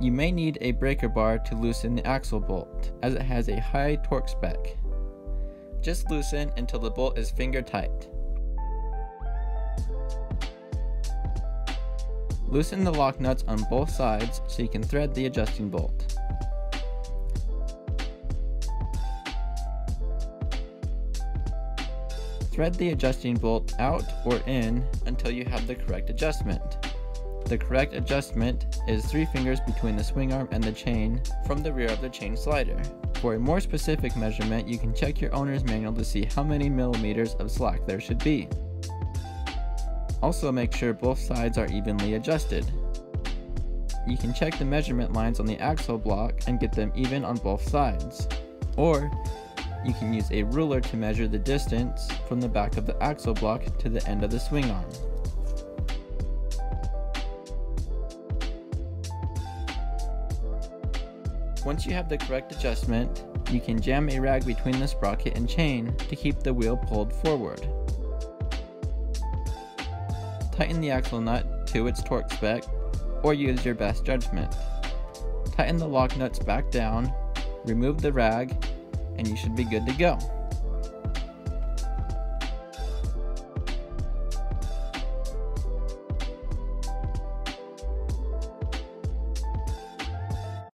You may need a breaker bar to loosen the axle bolt, as it has a high torque spec. Just loosen until the bolt is finger tight. Loosen the lock nuts on both sides so you can thread the adjusting bolt. Thread the adjusting bolt out or in until you have the correct adjustment. The correct adjustment is 3 fingers between the swing arm and the chain from the rear of the chain slider. For a more specific measurement, you can check your owner's manual to see how many millimeters of slack there should be. Also make sure both sides are evenly adjusted. You can check the measurement lines on the axle block and get them even on both sides. Or, you can use a ruler to measure the distance from the back of the axle block to the end of the swing arm. Once you have the correct adjustment, you can jam a rag between the sprocket and chain to keep the wheel pulled forward. Tighten the axle nut to its torque spec, or use your best judgment. Tighten the lock nuts back down, remove the rag, and you should be good to go.